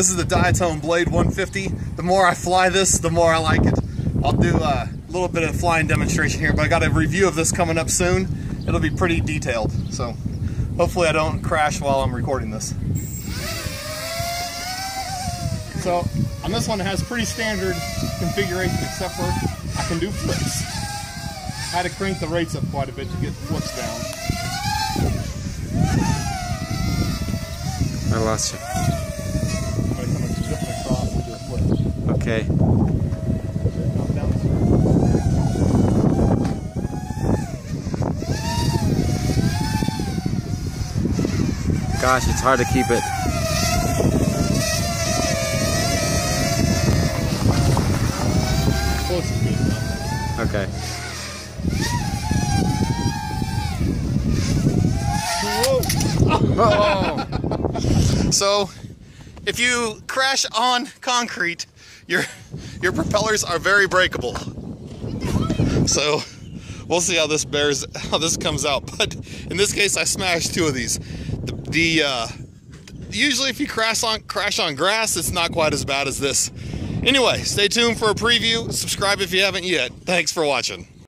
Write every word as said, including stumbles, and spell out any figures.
This is the Diatone Blade one fifty. The more I fly this, the more I like it. I'll do a little bit of flying demonstration here, but I got a review of this coming up soon. It'll be pretty detailed, so hopefully I don't crash while I'm recording this. So on this one, it has pretty standard configuration, except for I can do flips. I had to crank the rates up quite a bit to get flips down. I lost you. I'm going to come and zip it across and do a flip. Okay. Gosh, it's hard to keep it. Close is good enough. Okay. Whoa. Oh. So, if you crash on concrete, your your propellers are very breakable. So, we'll see how this bears how this comes out. But in this case, I smashed two of these. The, the uh, usually, if you crash on crash on grass, it's not quite as bad as this. Anyway, stay tuned for a preview. Subscribe if you haven't yet. Thanks for watching.